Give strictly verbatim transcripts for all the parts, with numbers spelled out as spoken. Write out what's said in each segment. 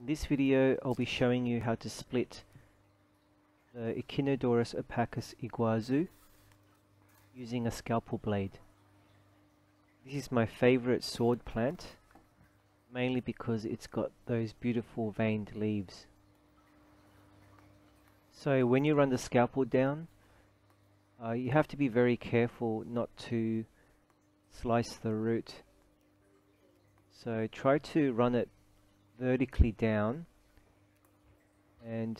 In this video, I'll be showing you how to split the Echinodorus opacus iguazu using a scalpel blade. This is my favorite sword plant, mainly because it's got those beautiful veined leaves. So when you run the scalpel down, uh, you have to be very careful not to slice the root. So try to run it vertically down and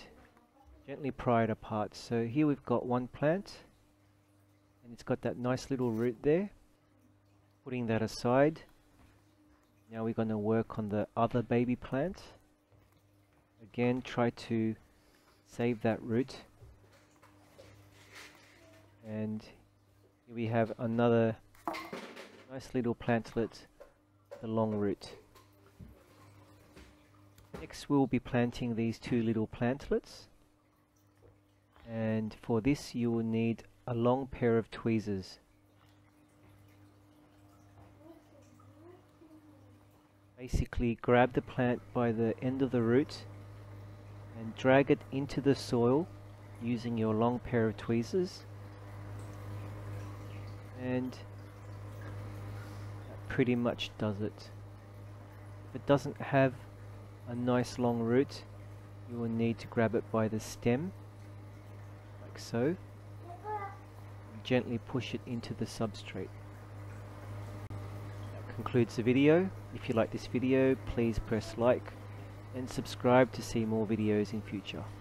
gently pry it apart. So here we've got one plant and it's got that nice little root there. Putting that aside, now we're going to work on the other baby plant. Again, try to save that root. And here we have another nice little plantlet, the long root. Next we'll be planting these two little plantlets, and for this you will need a long pair of tweezers. Basically grab the plant by the end of the root and drag it into the soil using your long pair of tweezers, and that pretty much does it. If it doesn't have a nice long root, you will need to grab it by the stem, like so, and gently push it into the substrate. That concludes the video. If you like this video, please press like and subscribe to see more videos in future.